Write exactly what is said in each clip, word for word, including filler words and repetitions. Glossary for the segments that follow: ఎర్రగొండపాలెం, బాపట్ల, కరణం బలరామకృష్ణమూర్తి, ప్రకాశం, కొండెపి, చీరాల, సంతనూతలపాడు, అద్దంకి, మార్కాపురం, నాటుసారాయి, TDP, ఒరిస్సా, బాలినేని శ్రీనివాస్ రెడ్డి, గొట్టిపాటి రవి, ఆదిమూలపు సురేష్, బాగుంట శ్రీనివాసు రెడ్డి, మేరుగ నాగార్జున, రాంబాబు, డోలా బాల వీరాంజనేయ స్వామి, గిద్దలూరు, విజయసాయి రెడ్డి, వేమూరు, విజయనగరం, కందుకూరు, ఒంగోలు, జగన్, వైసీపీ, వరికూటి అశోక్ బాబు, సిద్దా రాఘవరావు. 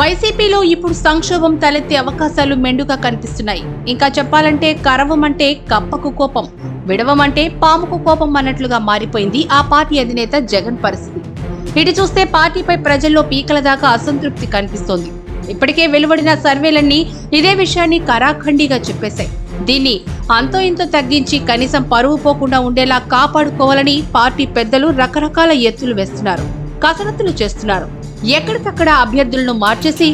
వైసీపీలో ఇప్పుడు సంక్షోభం తలెత్తే అవకాశాలు మెండుగా కనిపిస్తున్నాయి. ఇంకా చెప్పాలంటే కరవమంటే కప్పకు కోపం, విడవమంటే పాముకు కోపం అన్నట్లుగా మారిపోయింది ఆ పార్టీ అధినేత జగన్ పరిస్థితి. ఇటు చూస్తే పార్టీపై ప్రజల్లో పీకల దాకా అసంతృప్తి కనిపిస్తోంది. ఇప్పటికే వెలువడిన సర్వేలన్నీ ఇదే విషయాన్ని కరాఖండిగా చెప్పేశాయి. దీన్ని అంతో ఇంతో తగ్గించి కనీసం పరువు పోకుండా ఉండేలా కాపాడుకోవాలని పార్టీ పెద్దలు రకరకాల ఎత్తులు వేస్తున్నారు, కసరత్తులు చేస్తున్నారు. ఎక్కడికక్కడ అభ్యర్థులను మార్చేసి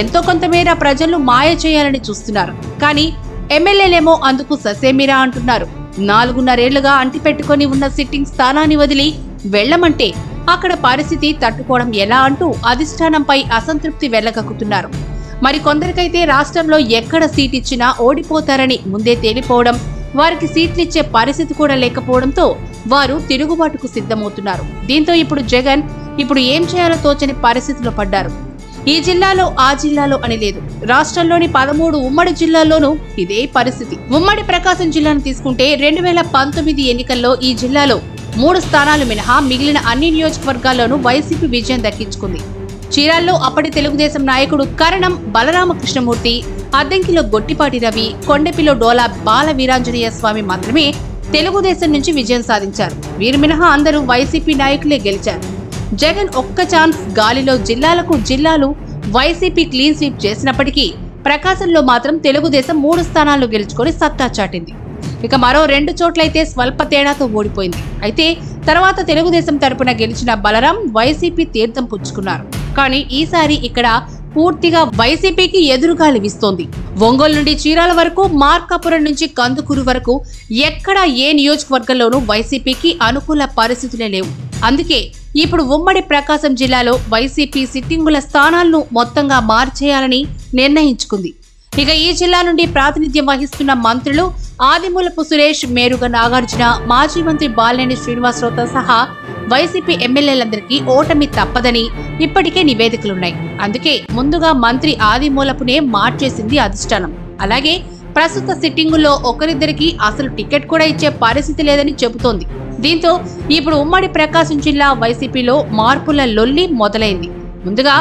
ఎంతో కొంతమేర ప్రజలను మాయ చేయాలని చూస్తున్నారు. కానీ ఎమ్మెల్యేలేమో అందుకు ససేమిరా అంటున్నారు. నాలుగున్నరేళ్లుగా అంటిపెట్టుకుని ఉన్న సిట్టింగ్ స్థానాన్ని వదిలి వెళ్లమంటే అక్కడ పరిస్థితి తట్టుకోవడం ఎలా అంటూ అధిష్టానంపై అసంతృప్తి వెళ్లగక్కుతున్నారు. మరి కొందరికైతే రాష్ట్రంలో ఎక్కడ సీట్ ఇచ్చినా ఓడిపోతారని ముందే తేలిపోవడం, వారికి సీట్లిచ్చే పరిస్థితి కూడా లేకపోవడంతో వారు తిరుగుబాటుకు సిద్ధమవుతున్నారు. దీంతో ఇప్పుడు జగన్ ఇప్పుడు ఏం చేయాలో తోచని పరిస్థితిలో పడ్డారు. ఈ జిల్లాలో ఆ జిల్లాలో అని లేదు, రాష్ట్రంలోని పదమూడు ఉమ్మడి జిల్లాల్లోనూ ఇదే పరిస్థితి. ఉమ్మడి ప్రకాశం జిల్లాను తీసుకుంటే రెండు వేల పంతొమ్మిది ఎన్నికల్లో ఈ జిల్లాలో మూడు స్థానాలు మినహా మిగిలిన అన్ని నియోజకవర్గాల్లోనూ వైసీపీ విజయం దక్కించుకుంది. చీరాల్లో అప్పటి తెలుగుదేశం నాయకుడు కరణం బలరామకృష్ణమూర్తి, అద్దంకిలో గొట్టిపాటి రవి, కొండెపిలో డోలా బాల వీరాంజనేయ స్వామి మాత్రమే తెలుగుదేశం నుంచి విజయం సాధించారు. వీరు మినహా అందరూ వైసీపీ నాయకులే గెలిచారు. జగన్ ఒక్క ఛాన్స్ గాలిలో జిల్లాలకు జిల్లాలు వైసీపీ క్లీన్ స్వీప్ చేసినప్పటికీ ప్రకాశంలో మాత్రం తెలుగుదేశం మూడు స్థానాలు గెలుచుకొని సత్తా చాటింది. ఇక మరో రెండు చోట్లయితే స్వల్ప తేడాతో ఓడిపోయింది. అయితే తర్వాత తెలుగుదేశం తరపున గెలిచిన బలరాం వైసీపీ తీర్థం పుచ్చుకున్నారు. కానీ ఈసారి ఇక్కడ పూర్తిగా వైసీపీకి ఎదురుగాలి వీస్తోంది. ఒంగోలు నుండి చీరాల వరకు, మార్కాపురం నుంచి కందుకూరు వరకు ఎక్కడా ఏ నియోజకవర్గంలోనూ వైసీపీకి అనుకూల పరిస్థితులే లేవు. అందుకే ఇప్పుడు ఉమ్మడి ప్రకాశం జిల్లాలో వైసీపీ సిట్టింగుల స్థానాలను మొత్తంగా మార్చేయాలని నిర్ణయించుకుంది. ఇక ఈ జిల్లా నుండి ప్రాతినిధ్యం వహిస్తున్న మంత్రులు ఆదిమూలపు సురేష్, మేరుగ నాగార్జున, మాజీ మంత్రి బాలినేని శ్రీనివాస్ రెడ్డితో సహా వైసీపీ ఎమ్మెల్యేలందరికీ ఓటమి తప్పదని ఇప్పటికే నివేదికలున్నాయి. అందుకే ముందుగా మంత్రి ఆదిమూలపునే మార్చేసింది అధిష్టానం. అలాగే ప్రస్తుత సిట్టింగుల్లో ఒకరిద్దరికి అసలు టికెట్ కూడా ఇచ్చే పరిస్థితి లేదని చెబుతోంది. దీంతో ఇప్పుడు ఉమ్మడి ప్రకాశం జిల్లా వైసీపీలో మార్పుల లొల్లి మొదలైంది. ముందుగా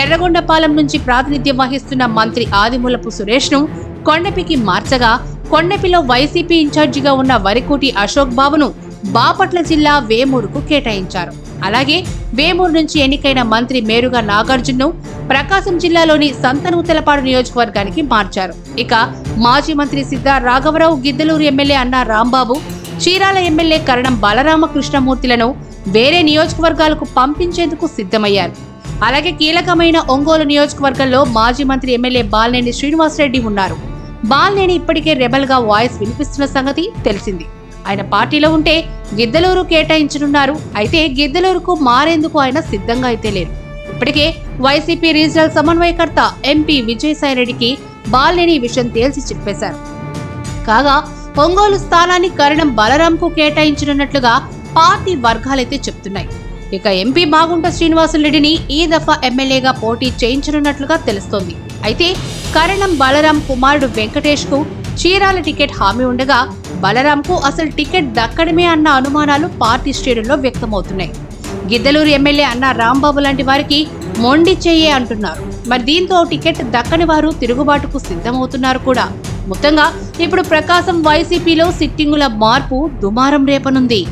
ఎర్రగొండపాలెం నుంచి ప్రాతినిధ్యం వహిస్తున్న మంత్రి ఆదిమూలపు సురేష్ ను కొండపికి మార్చగా, కొండపిలో వైసీపీ ఇన్ఛార్జిగా ఉన్న వరికూటి అశోక్ బాబును బాపట్ల జిల్లా వేమూరుకు కేటాయించారు. అలాగే వేమూరు నుంచి ఎన్నికైన మంత్రి మేరుగ నాగార్జునను ప్రకాశం జిల్లాలోని సంతనూతలపాడు నియోజకవర్గానికి మార్చారు. ఇక మాజీ మంత్రి సిద్దా రాఘవరావు, గిద్దలూరు ఎమ్మెల్యే అన్న రాంబాబు, చీరాల ఎమ్మెల్యే కరణం బలరామకృష్ణమూర్తిలను వేరే నియోజకవర్గాలకు పంపించేందుకు సిద్ధమయ్యారు. అలాగే కీలకమైన ఒంగోలు నియోజకవర్గంలో మాజీ మంత్రి ఎమ్మెల్యే బాలినేని శ్రీనివాస్ రెడ్డి ఉన్నారు. బాలినేని ఇప్పటికే రెబల్ గా వాయిస్ వినిపిస్తున్న సంగతి తెలిసింది. ఆయన పార్టీలో ఉంటే గిద్దలూరు కేటాయించనున్నారు. అయితే గిద్దలూరుకు మారేందుకు ఆయన సిద్ధంగా అయితే లేరు. ఇప్పటికే వైసీపీ రీజనల్ సమన్వయకర్త ఎంపీ విజయసాయి రెడ్డికి బాలినేని విషయం తేల్చి చెప్పేశారు. కాగా ఒంగోలు స్థానాన్ని కరణం బలరాంకు కేటాయించనున్నట్లుగా పార్టీ వర్గాలైతే చెప్తున్నాయి. ఇక ఎంపీ బాగుంట శ్రీనివాసు రెడ్డిని ఈ దఫా ఎమ్మెల్యేగా పోటీ చేయించనున్నట్లుగా తెలుస్తోంది. అయితే కరణం బలరాం కుమారుడు వెంకటేష్ కు చీరాల టికెట్ హామీ ఉండగా, బలరాంకు అసలు టికెట్ దక్కడమే అన్న అనుమానాలు పార్టీ శ్రేణుల్లో వ్యక్తమవుతున్నాయి. గిద్దలూరు ఎమ్మెల్యే అన్న రాంబాబు లాంటి వారికి మొండి చెయ్యే అంటున్నారు. మరి దీంతో టికెట్ దక్కని వారు తిరుగుబాటుకు సిద్ధమవుతున్నారు కూడా. మొత్తంగా ఇప్పుడు ప్రకాశం వైసీపీలో సిట్టింగుల మార్పు దుమారం రేపనుంది.